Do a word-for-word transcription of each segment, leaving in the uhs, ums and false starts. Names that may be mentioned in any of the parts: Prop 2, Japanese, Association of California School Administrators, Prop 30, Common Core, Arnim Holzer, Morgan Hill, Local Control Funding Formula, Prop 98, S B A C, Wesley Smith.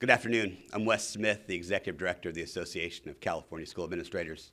Good afternoon. I'm Wes Smith, the Executive Director of the Association of California School Administrators.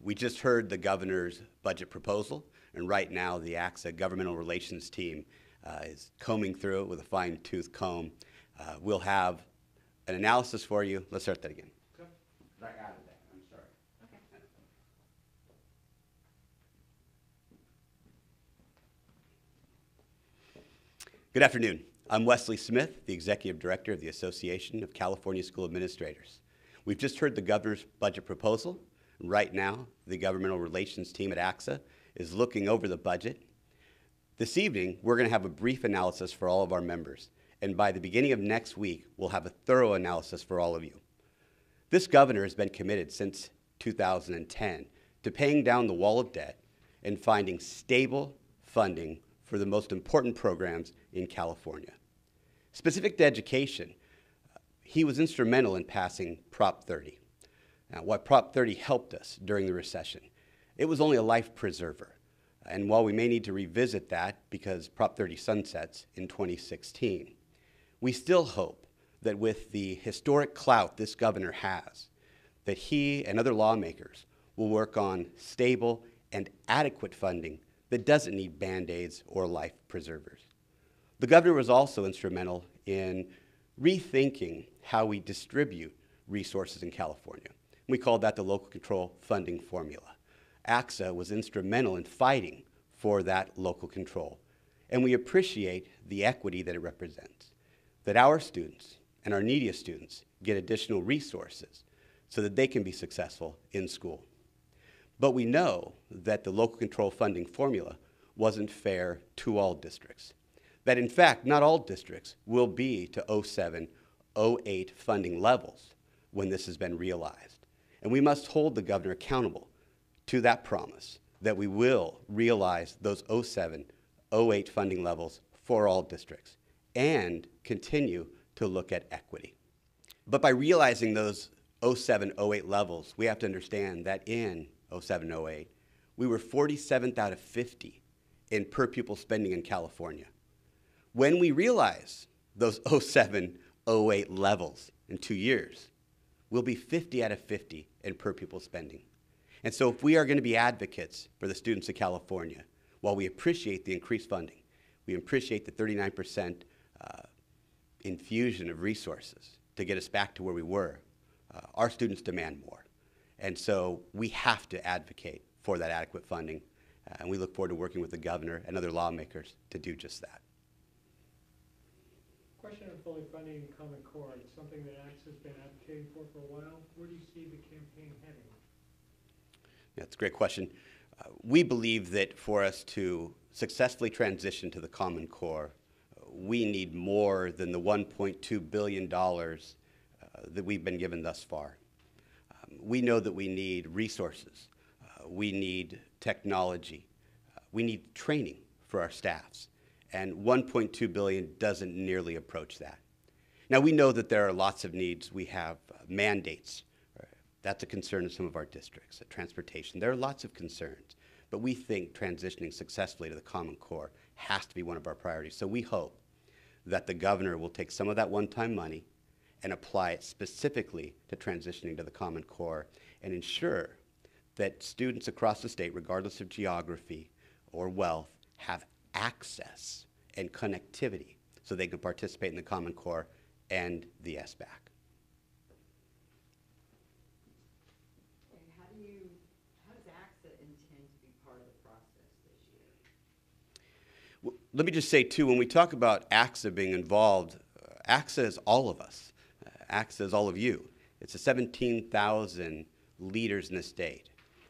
We just heard the governor's budget proposal, and right now the A C S A governmental relations team uh, is combing through it with a fine-tooth comb. Uh, we'll have an analysis for you. Let's start that again. Okay. I added that. I'm sorry. Okay. Good afternoon. I'm Wesley Smith, the Executive Director of the Association of California School Administrators. We've just heard the governor's budget proposal. Right now, the governmental relations team at A C S A is looking over the budget. This evening, we're going to have a brief analysis for all of our members, and by the beginning of next week, we'll have a thorough analysis for all of you. This governor has been committed since two thousand ten to paying down the wall of debt and finding stable funding for the most important programs in California. Specific to education, he was instrumental in passing Prop thirty. Now, while Prop thirty helped us during the recession, it was only a life preserver. And while we may need to revisit that because Prop thirty sunsets in twenty sixteen, we still hope that with the historic clout this governor has, that he and other lawmakers will work on stable and adequate funding that doesn't need Band-Aids or life preservers. The governor was also instrumental in rethinking how we distribute resources in California. We call that the Local Control Funding Formula. A C S A was instrumental in fighting for that local control, and we appreciate the equity that it represents, that our students and our neediest students get additional resources so that they can be successful in school. But we know that the Local Control Funding Formula wasn't fair to all districts, that in fact not all districts will be to oh seven, oh eight funding levels when this has been realized. And we must hold the governor accountable to that promise that we will realize those oh seven, oh eight funding levels for all districts and continue to look at equity. But by realizing those oh seven, oh eight levels, we have to understand that in oh seven, oh eight, we were forty-seventh out of fifty in per pupil spending in California. When we realize those oh seven, oh eight levels in two years, we'll be fifty out of fifty in per pupil spending. And so if we are going to be advocates for the students of California, while we appreciate the increased funding, we appreciate the thirty-nine percent uh, infusion of resources to get us back to where we were, uh, our students demand more. And so we have to advocate for that adequate funding, uh, and we look forward to working with the governor and other lawmakers to do just that. Question on fully funding Common Core. It's something that A C S A has been advocating for for a while. Where do you see the campaign heading? That's a great question. Uh, we believe that for us to successfully transition to the Common Core, uh, we need more than the one point two billion dollars uh, that we've been given thus far. Um, we know that we need resources. Uh, we need technology. Uh, we need training for our staffs. And one point two billion dollars doesn't nearly approach that. Now, we know that there are lots of needs. We have uh, mandates. That's a concern of some of our districts, uh, transportation. There are lots of concerns, but we think transitioning successfully to the Common Core has to be one of our priorities. So we hope that the governor will take some of that one-time money and apply it specifically to transitioning to the Common Core and ensure that students across the state, regardless of geography or wealth, have access and connectivity so they can participate in the Common Core and the S B A C. And how do you, how does A C S A intend to be part of the process this year? Well, let me just say too, when we talk about A C S A being involved, uh, A C S A is all of us. Uh, A C S A is all of you. It's the seventeen thousand leaders in the state.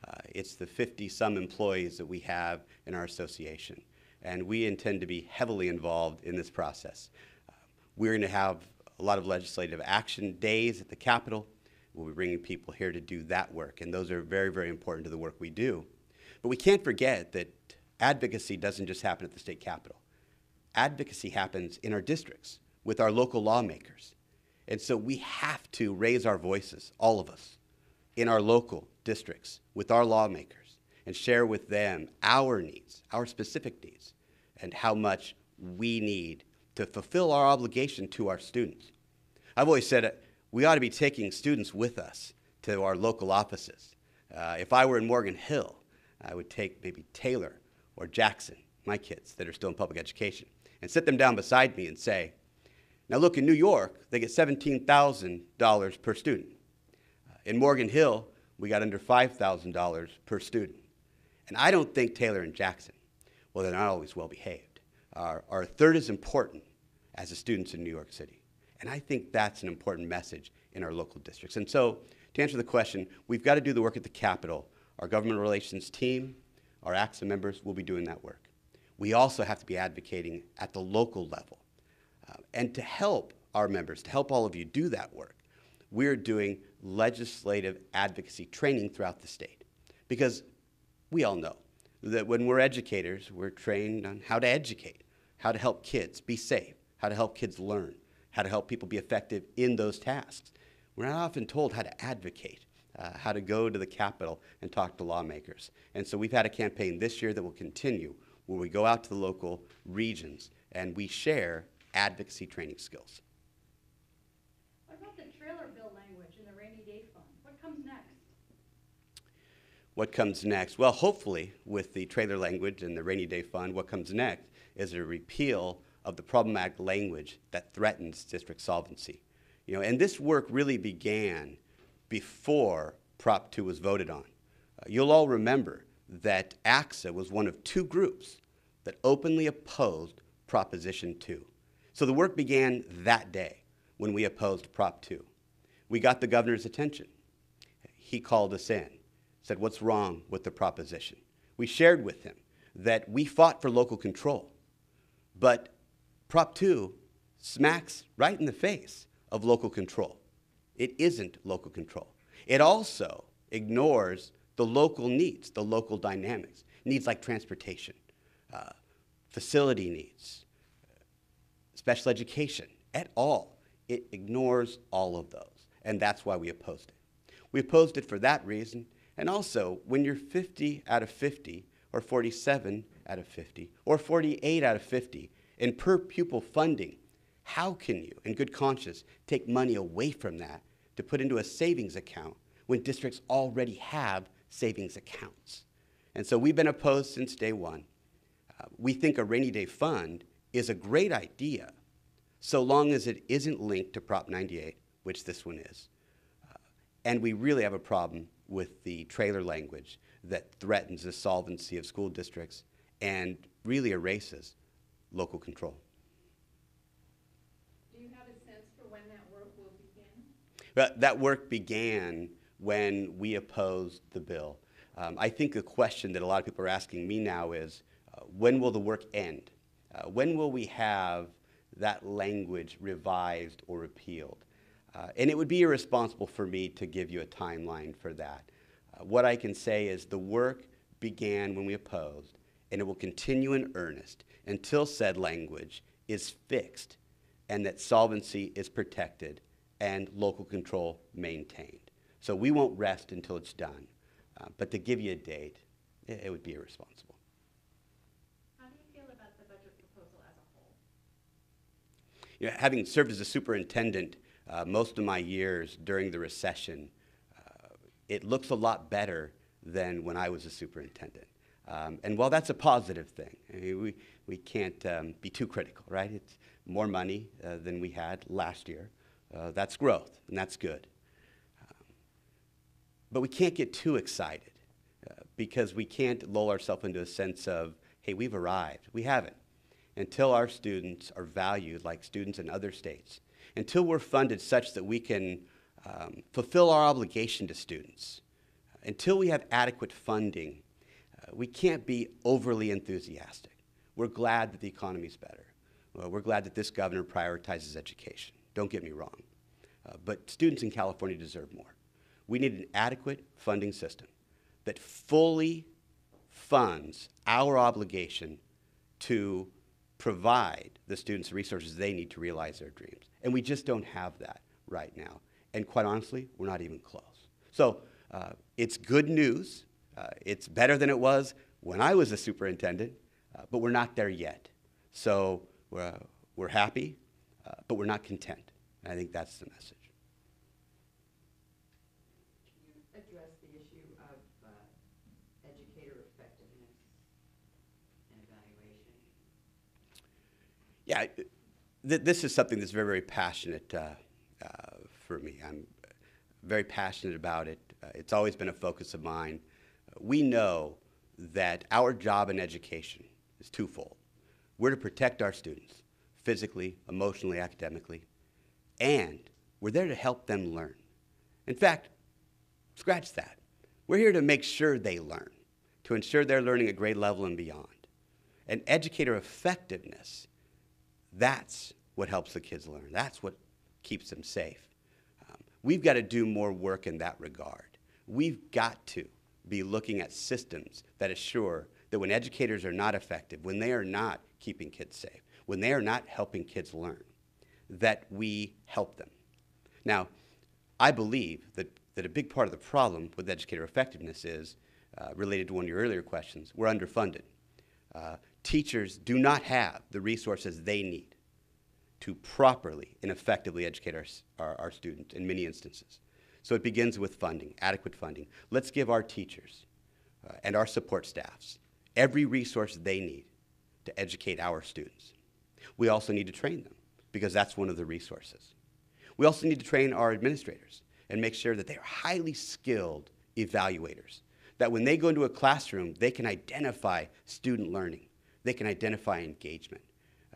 Uh, it's the fifty some employees that we have in our association. And we intend to be heavily involved in this process. Uh, we're going to have a lot of legislative action days at the Capitol. We'll be bringing people here to do that work, and those are very, very important to the work we do. But we can't forget that advocacy doesn't just happen at the state capitol. Advocacy happens in our districts with our local lawmakers. And so we have to raise our voices, all of us, in our local districts with our lawmakers, and share with them our needs, our specific needs, and how much we need to fulfill our obligation to our students. I've always said it, we ought to be taking students with us to our local offices. Uh, if I were in Morgan Hill, I would take maybe Taylor or Jackson, my kids that are still in public education, and sit them down beside me and say, now look, in New York, they get seventeen thousand dollars per student. In Morgan Hill, we got under five thousand dollars per student. And I don't think Taylor and Jackson, well, they're not always well behaved, are, are a third as important as the students in New York City. And I think that's an important message in our local districts. And so, to answer the question, we've got to do the work at the Capitol. Our government relations team, our A C S A members will be doing that work. We also have to be advocating at the local level. Uh, and to help our members, to help all of you do that work, we're doing legislative advocacy training throughout the state. Because we all know that when we're educators, we're trained on how to educate, how to help kids be safe, how to help kids learn, how to help people be effective in those tasks. We're not often told how to advocate, uh, how to go to the Capitol and talk to lawmakers. And so we've had a campaign this year that will continue where we go out to the local regions and we share advocacy training skills. What about the trailer bill language in the rainy day fund? What comes next? What comes next? Well, hopefully with the trailer language and the rainy day fund, what comes next is a repeal of the problematic language that threatens district solvency. You know, and this work really began before Prop two was voted on. Uh, you'll all remember that A C S A was one of two groups that openly opposed Proposition two. So the work began that day when we opposed Prop two. We got the governor's attention. He called us in, said, what's wrong with the proposition? We shared with him that we fought for local control, but Prop two smacks right in the face of local control. It isn't local control. It also ignores the local needs, the local dynamics, needs like transportation, uh, facility needs, special education, et al. It ignores all of those, and that's why we opposed it. We opposed it for that reason, and also when you're fifty out of fifty, or forty-seven out of fifty, or forty-eight out of fifty, in per pupil funding, how can you, in good conscience, take money away from that to put into a savings account when districts already have savings accounts? And so we've been opposed since day one. Uh, we think a rainy day fund is a great idea so long as it isn't linked to Prop ninety-eight, which this one is. Uh, and we really have a problem with the trailer language that threatens the solvency of school districts and really erases local control. But that work began when we opposed the bill. Um, I think the question that a lot of people are asking me now is, uh, when will the work end? Uh, when will we have that language revised or repealed? Uh, and it would be irresponsible for me to give you a timeline for that. Uh, what I can say is the work began when we opposed, and it will continue in earnest until said language is fixed and that solvency is protected and local control maintained. So we won't rest until it's done. Uh, but to give you a date, it, it would be irresponsible. How do you feel about the budget proposal as a whole? You know, having served as a superintendent uh, most of my years during the recession, uh, it looks a lot better than when I was a superintendent. Um, and while that's a positive thing, I mean, we, we can't um, be too critical, right? It's more money uh, than we had last year. Uh, that's growth, and that's good. Um, but we can't get too excited uh, because we can't lull ourselves into a sense of, hey, we've arrived. We haven't. Until our students are valued like students in other states, until we're funded such that we can um, fulfill our obligation to students, until we have adequate funding, uh, we can't be overly enthusiastic. We're glad that the economy's better. Well, we're glad that this governor prioritizes education. Don't get me wrong, uh, but students in California deserve more. We need an adequate funding system that fully funds our obligation to provide the students the resources they need to realize their dreams. And we just don't have that right now. And quite honestly, we're not even close. So uh, it's good news. Uh, it's better than it was when I was a superintendent, uh, but we're not there yet. So we're, uh, we're happy. Uh, but we're not content. And I think that's the message. Yeah, th this is something that's very, very passionate uh, uh, for me. I'm very passionate about it. Uh, it's always been a focus of mine. We know that our job in education is twofold. We're to protect our students physically, emotionally, academically, and we're there to help them learn. In fact, scratch that. We're here to make sure they learn, to ensure they're learning at grade level and beyond. And educator effectiveness, that's what helps the kids learn. That's what keeps them safe. Um, we've got to do more work in that regard. We've got to be looking at systems that assure that when educators are not effective, when they are not keeping kids safe, when they are not helping kids learn, that we help them. Now, I believe that, that a big part of the problem with educator effectiveness is, uh, related to one of your earlier questions, we're underfunded. Uh, Teachers do not have the resources they need to properly and effectively educate our, our, our students in many instances. So it begins with funding, adequate funding. Let's give our teachers uh, and our support staffs every resource they need to educate our students. We also need to train them because that's one of the resources. We also need to train our administrators and make sure that they are highly skilled evaluators, that when they go into a classroom, they can identify student learning. They can identify engagement.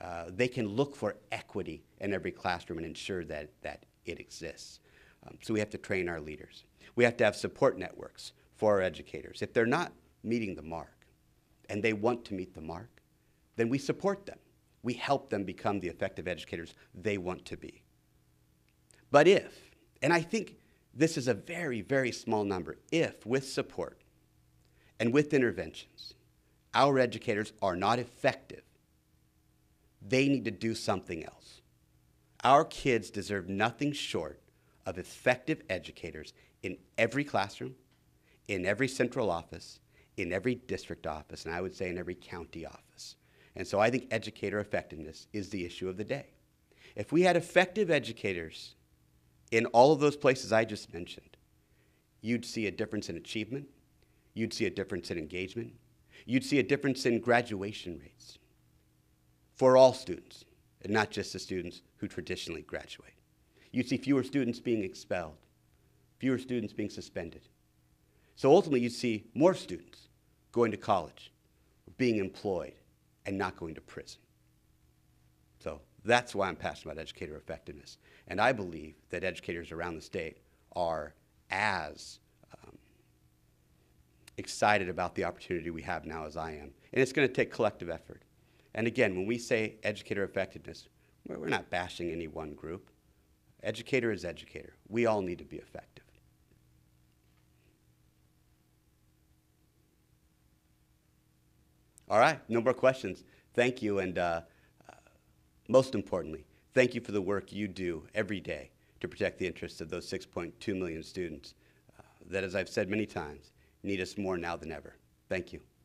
Uh, they can look for equity in every classroom and ensure that, that it exists. Um, so we have to train our leaders. We have to have support networks for our educators. If they're not meeting the mark and they want to meet the mark, then we support them. We help them become the effective educators they want to be. But if, and I think this is a very, very small number, if with support and with interventions, our educators are not effective, they need to do something else. Our kids deserve nothing short of effective educators in every classroom, in every central office, in every district office, and I would say in every county office. And so I think educator effectiveness is the issue of the day. If we had effective educators in all of those places I just mentioned, you'd see a difference in achievement, you'd see a difference in engagement, you'd see a difference in graduation rates for all students, and not just the students who traditionally graduate. You'd see fewer students being expelled, fewer students being suspended. So ultimately, you'd see more students going to college, being employed, and not going to prison. So that's why I'm passionate about educator effectiveness. And I believe that educators around the state are as excited about the opportunity we have now as I am. And it's going to take collective effort. And again, when we say educator effectiveness, we're not bashing any one group. Educator is educator. We all need to be effective. All right, no more questions. Thank you. And uh, uh, most importantly, thank you for the work you do every day to protect the interests of those six point two million students uh, that, as I've said many times, need us more now than ever. Thank you.